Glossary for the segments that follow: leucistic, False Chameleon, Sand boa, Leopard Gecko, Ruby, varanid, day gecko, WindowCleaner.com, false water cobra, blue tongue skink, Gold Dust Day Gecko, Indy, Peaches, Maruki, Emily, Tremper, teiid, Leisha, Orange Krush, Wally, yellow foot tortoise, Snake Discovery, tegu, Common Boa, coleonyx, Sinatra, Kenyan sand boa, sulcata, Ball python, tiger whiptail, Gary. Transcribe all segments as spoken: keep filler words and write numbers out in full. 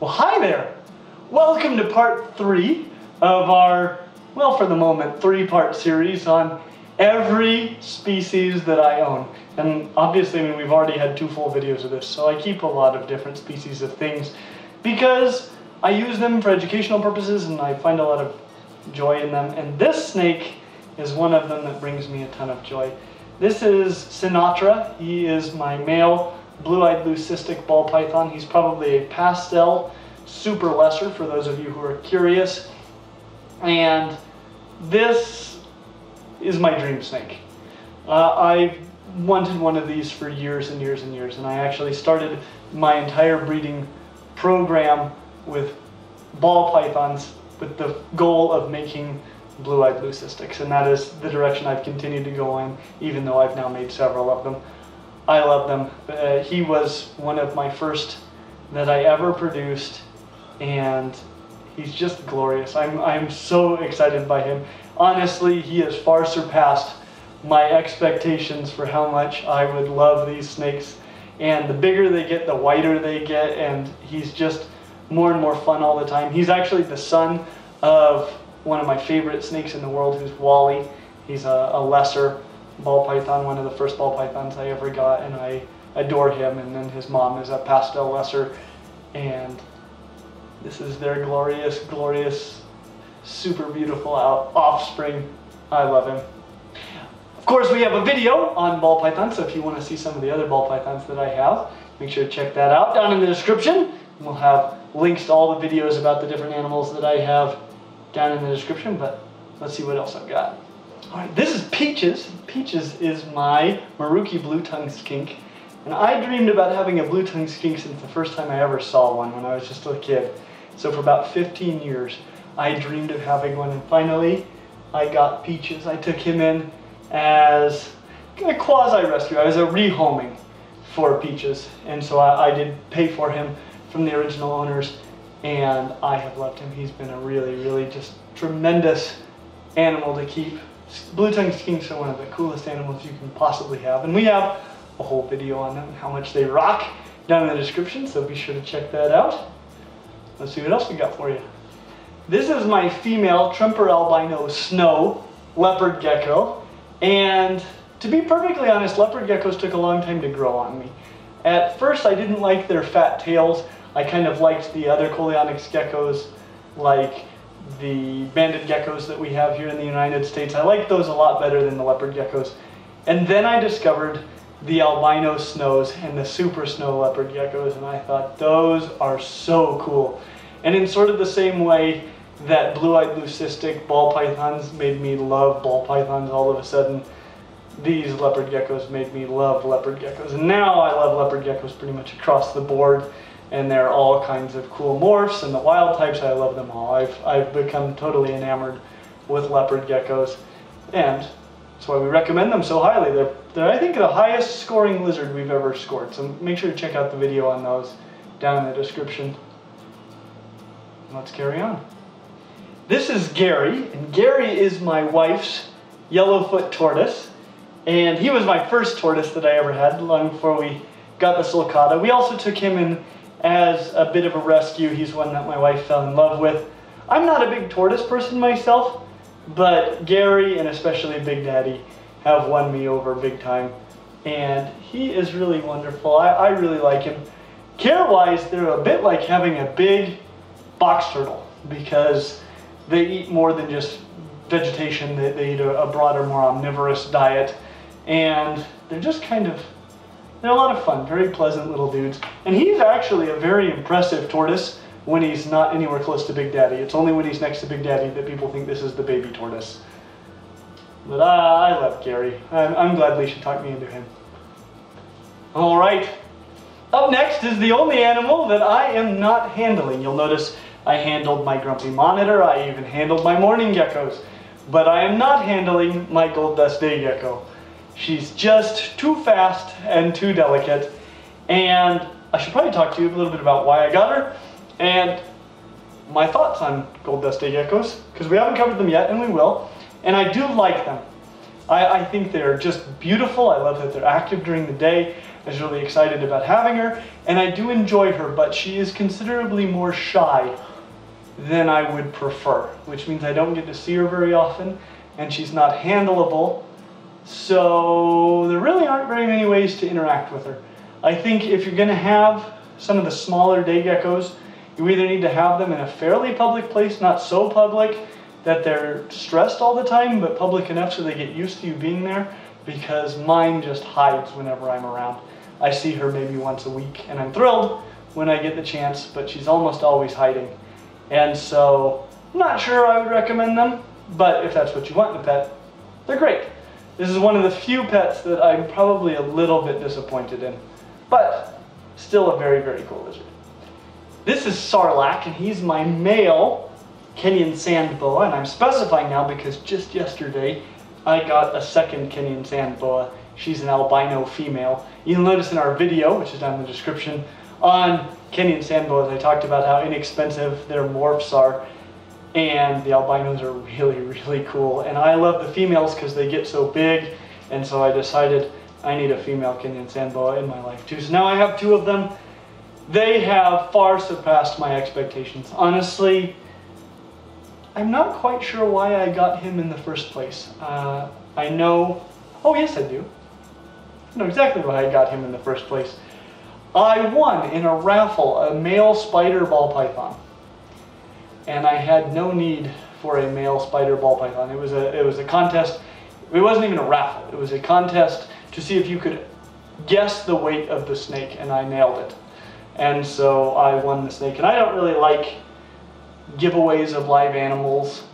Well, hi there. Welcome to part three of our, well, for the moment, three-part series on every species that I own. And obviously, I mean, we've already had two full videos of this, so I keep a lot of different species of things because I use them for educational purposes and I find a lot of joy in them. And this snake is one of them that brings me a ton of joy. This is Sinatra. He is my male blue-eyed leucistic ball python. He's probably a pastel super lesser for those of you who are curious. And this is my dream snake. Uh, I wanted one of these for years and years and years, and I actually started my entire breeding program with ball pythons with the goal of making blue-eyed leucistics, and that is the direction I've continued to go in, even though I've now made several of them. I love them. Uh, he was one of my first that I ever produced, and he's just glorious. I'm, I'm so excited by him. Honestly, he has far surpassed my expectations for how much I would love these snakes. And the bigger they get, the whiter they get, and he's just more and more fun all the time. He's actually the son of one of my favorite snakes in the world, who's Wally. He's a, a lesser ball python, one of the first ball pythons I ever got, and I adore him. And then his mom is a pastel lesser, and this is their glorious, glorious, super beautiful offspring. I love him. Of course, we have a video on ball pythons, so if you want to see some of the other ball pythons that I have, make sure to check that out down in the description. We'll have links to all the videos about the different animals that I have down in the description, but let's see what else I've got. All right, this is Peaches. Peaches is my Maruki blue tongue skink, and I dreamed about having a blue tongue skink since the first time I ever saw one when I was just a kid. So for about fifteen years, I dreamed of having one, and finally I got Peaches. I took him in as a quasi-rescue. I was a rehoming for Peaches, and so I, I did pay for him from the original owners, and I have loved him. He's been a really, really just tremendous animal to keep. Blue tongue skinks are one of the coolest animals you can possibly have, and we have a whole video on them and how much they rock down in the description, so be sure to check that out. Let's see what else we got for you. This is my female Tremper albino snow leopard gecko, and to be perfectly honest, leopard geckos took a long time to grow on me. At first I didn't like their fat tails. I kind of liked the other coleonyx geckos, like the banded geckos that we have here in the United States. I like those a lot better than the leopard geckos. And then I discovered the albino snows and the super snow leopard geckos, and I thought those are so cool. And in sort of the same way that blue-eyed leucistic ball pythons made me love ball pythons all of a sudden, these leopard geckos made me love leopard geckos. And now I love leopard geckos pretty much across the board. And they're all kinds of cool morphs, and the wild types, I love them all. I've, I've become totally enamored with leopard geckos, and that's why we recommend them so highly. They're, they're, I think, the highest scoring lizard we've ever scored, so make sure to check out the video on those down in the description. Let's carry on. This is Gary, and Gary is my wife's yellow foot tortoise, and he was my first tortoise that I ever had, long before we got the sulcata. We also took him in as a bit of a rescue. He's one that my wife fell in love with. I'm not a big tortoise person myself, but Gary and especially Big Daddy have won me over big time. And he is really wonderful. I, I really like him. Care-wise, they're a bit like having a big box turtle because they eat more than just vegetation. They, they eat a, a broader, more omnivorous diet. And they're just kind of They're a lot of fun, very pleasant little dudes. And he's actually a very impressive tortoise when he's not anywhere close to Big Daddy. It's only when he's next to Big Daddy that people think this is the baby tortoise. But uh, I love Gary. I'm, I'm glad Leisha talked me into him. All right. Up next is the only animal that I am not handling. You'll notice I handled my grumpy monitor. I even handled my morning geckos. But I am not handling my Gold Dust Day Gecko. She's just too fast and too delicate, and I should probably talk to you a little bit about why I got her and my thoughts on Gold Dust Day Geckos, because we haven't covered them yet, and we will, and I do like them. I, I think they're just beautiful. I love that they're active during the day. I was really excited about having her, and I do enjoy her, but she is considerably more shy than I would prefer, which means I don't get to see her very often, and she's not handleable, so there really aren't very many ways to interact with her. I think if you're going to have some of the smaller day geckos, you either need to have them in a fairly public place, not so public that they're stressed all the time, but public enough so they get used to you being there, because mine just hides whenever I'm around. I see her maybe once a week, and I'm thrilled when I get the chance, but she's almost always hiding. And so, not sure I would recommend them, but if that's what you want in a pet, they're great. This is one of the few pets that I'm probably a little bit disappointed in, but still a very, very cool lizard. This is Sarlacc, and he's my male Kenyan sand boa, and I'm specifying now because just yesterday I got a second Kenyan sand boa. She's an albino female. You'll notice in our video, which is down in the description, on Kenyan sand boas, I talked about how inexpensive their morphs are, and the albinos are really, really cool. And I love the females because they get so big, and so I decided I need a female Kenyan sand boa in my life too. So now I have two of them. They have far surpassed my expectations. Honestly, I'm not quite sure why I got him in the first place. Uh, I know, oh yes I do. I know exactly why I got him in the first place. I won in a raffle a male spider ball python, and I had no need for a male spider ball python. It was a it was a contest. It wasn't even a raffle. It was a contest to see if you could guess the weight of the snake, and I nailed it. And so I won the snake. And I don't really like giveaways of live animals,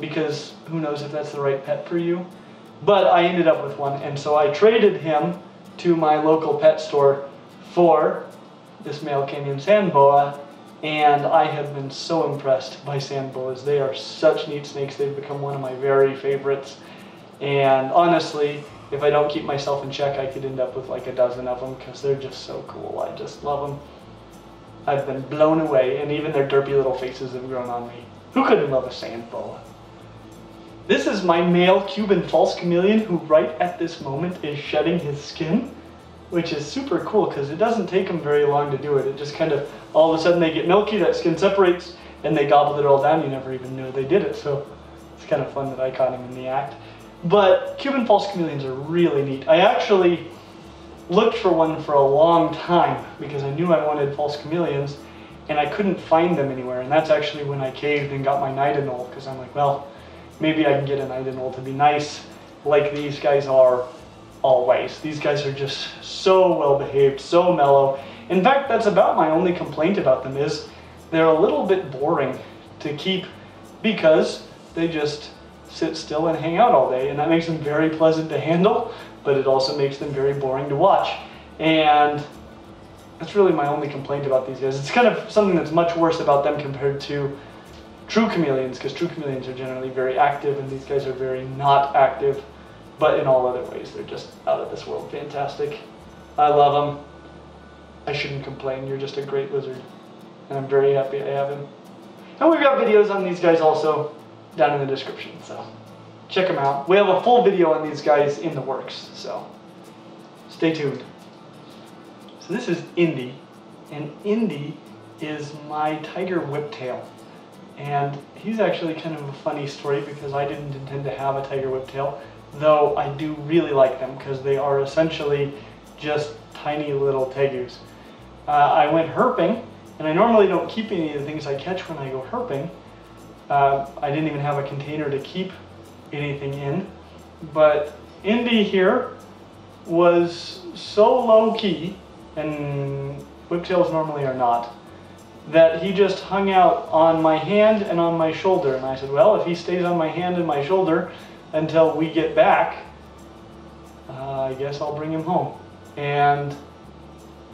because who knows if that's the right pet for you. But I ended up with one, and so I traded him to my local pet store for this male Kenyan sand boa, and I have been so impressed by sand boas. They are such neat snakes. They've become one of my very favorites, and honestly, if I don't keep myself in check, I could end up with like a dozen of them, because they're just so cool. I just love them. I've been blown away, and even their derpy little faces have grown on me. Who couldn't love a sand boa? This is my male Cuban false chameleon, who right at this moment is shedding his skin, which is super cool because it doesn't take them very long to do it. It just kind of, all of a sudden they get milky, that skin separates, and they gobbled it all down. You never even knew they did it, so it's kind of fun that I caught him in the act. But Cuban false chameleons are really neat. I actually looked for one for a long time because I knew I wanted false chameleons, and I couldn't find them anywhere, and that's actually when I caved and got my nitinol, because I'm like, well, maybe I can get an nitinol to be nice like these guys are always. These guys are just so well behaved, so mellow. In fact, that's about my only complaint about them, is they're a little bit boring to keep because they just sit still and hang out all day, and that makes them very pleasant to handle, but it also makes them very boring to watch. And that's really my only complaint about these guys. It's kind of something that's much worse about them compared to true chameleons, because true chameleons are generally very active, and these guys are very not active, but in all other ways they're just out of this world fantastic. I love them. I shouldn't complain. You're just a great lizard, and I'm very happy I have him. And we've got videos on these guys also down in the description, so check them out. We have a full video on these guys in the works, so stay tuned. So this is Indy, and Indy is my tiger whiptail. And he's actually kind of a funny story because I didn't intend to have a tiger whiptail, though I do really like them because they are essentially just tiny little tegus. Uh, I went herping, and I normally don't keep any of the things I catch when I go herping. Uh, I didn't even have a container to keep anything in, but Indy here was so low-key, and whiptails normally are not, that he just hung out on my hand and on my shoulder. And I said, well, if he stays on my hand and my shoulder until we get back, uh, I guess I'll bring him home. And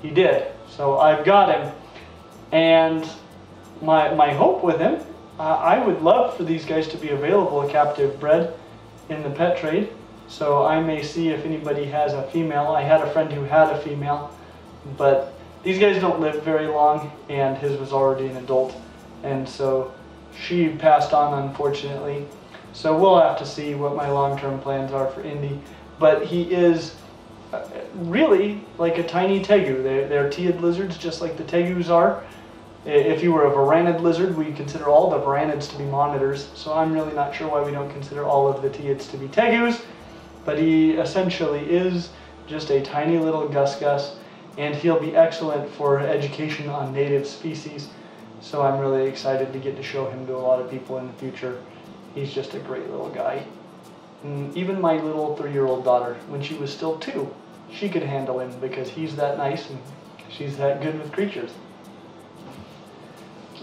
he did. So I've got him. And my, my hope with him, uh, I would love for these guys to be available captive bred in the pet trade. So I may see if anybody has a female. I had a friend who had a female, but these guys don't live very long, and his was already an adult, and so she passed on, unfortunately. So we'll have to see what my long-term plans are for Indy, but he is really like a tiny tegu. They're, they're teiid lizards just like the tegus are. If you were a varanid lizard, we consider all the varanids to be monitors, so I'm really not sure why we don't consider all of the teids to be tegus, but he essentially is just a tiny little gus-gus, and he'll be excellent for education on native species, so I'm really excited to get to show him to a lot of people in the future. He's just a great little guy. And even my little three-year-old daughter, when she was still two, she could handle him because he's that nice and she's that good with creatures.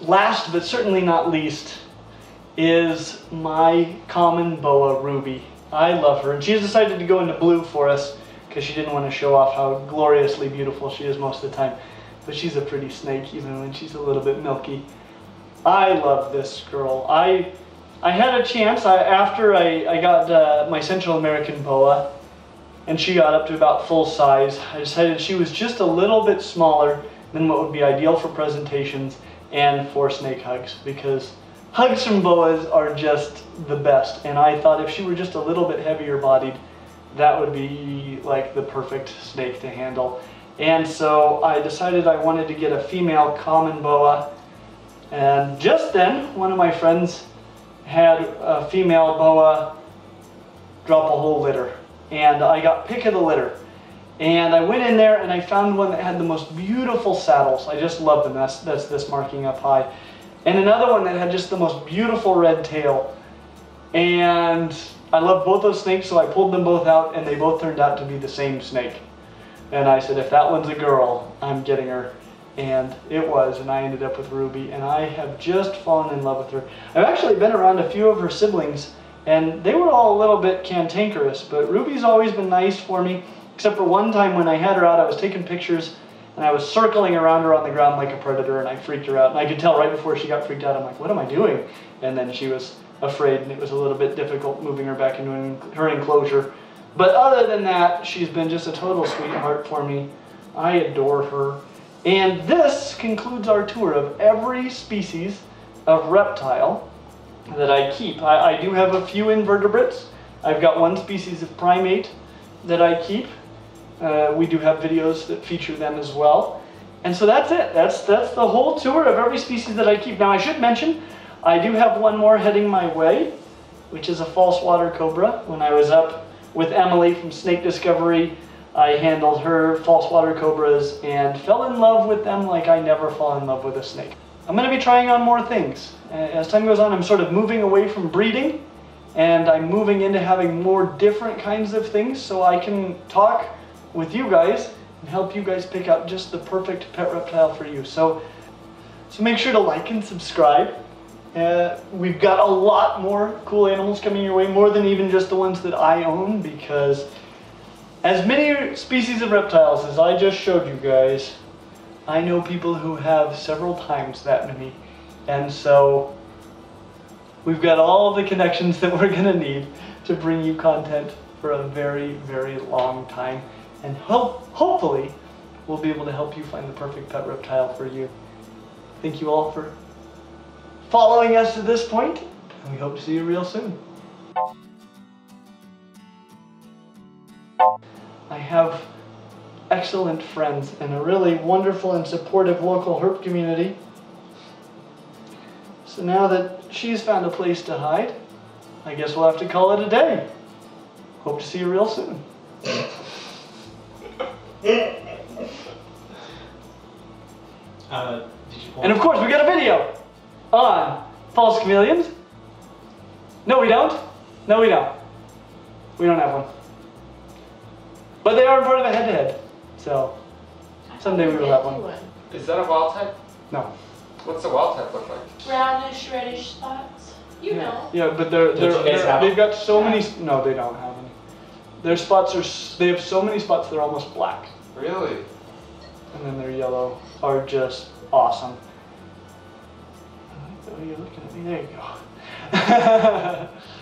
Last, but certainly not least, is my common boa, Ruby. I love her, and she's decided to go into blue for us because she didn't want to show off how gloriously beautiful she is most of the time. But she's a pretty snake, even when she's a little bit milky. I love this girl. I I had a chance I, after I, I got uh, my Central American boa, and she got up to about full size. I decided she was just a little bit smaller than what would be ideal for presentations and for snake hugs, because hugs from boas are just the best, and I thought if she were just a little bit heavier bodied, that would be like the perfect snake to handle. And so I decided I wanted to get a female common boa, and just then one of my friends had a female boa drop a whole litter, and I got pick of the litter. And I went in there and I found one that had the most beautiful saddles. I just love them. That's, that's this marking up high. And another one that had just the most beautiful red tail. And I love both those snakes, so I pulled them both out and they both turned out to be the same snake. And I said, if that one's a girl, I'm getting her. And it was, and I ended up with Ruby, and I have just fallen in love with her. I've actually been around a few of her siblings, and they were all a little bit cantankerous, but Ruby's always been nice for me. Except for one time when I had her out, I was taking pictures and I was circling around her on the ground like a predator, and I freaked her out. And I could tell right before she got freaked out, I'm like, what am I doing? And then she was afraid, and it was a little bit difficult moving her back into her enclosure. But other than that, she's been just a total sweetheart for me. I adore her. And this concludes our tour of every species of reptile that I keep. I, I do have a few invertebrates. I've got one species of primate that I keep. Uh, we do have videos that feature them as well. And so that's it. That's, that's the whole tour of every species that I keep. Now I should mention, I do have one more heading my way, which is a false water cobra. When I was up with Emily from Snake Discovery, I handled her false water cobras and fell in love with them like I never fall in love with a snake. I'm going to be trying on more things. As time goes on, I'm sort of moving away from breeding, and I'm moving into having more different kinds of things so I can talk with you guys and help you guys pick out just the perfect pet reptile for you. So, so make sure to like and subscribe. Uh, we've got a lot more cool animals coming your way, more than even just the ones that I own, because as many species of reptiles as I just showed you guys, I know people who have several times that many. And so we've got all the connections that we're going to need to bring you content for a very, very long time. And hope, hopefully, we'll be able to help you find the perfect pet reptile for you. Thank you all for following us to this point, and we hope to see you real soon. I have excellent friends and a really wonderful and supportive local herp community. So now that she's found a place to hide, I guess we'll have to call it a day. Hope to see you real soon. Uh, did you and of course, we got a video on false chameleons. No, we don't. No, we don't. We don't have one. But they are part of a head-to-head, so someday we will have one. Is that a wild type? No. What's the wild type look like? Brownish, reddish spots. You yeah. know. Yeah, but they're, they're, they're, they're they've got so yeah. many. No, they don't have any. Their spots are, they have so many spots, they're almost black. Really? And then their yellow are just awesome. I like the way you're looking at me. There you go.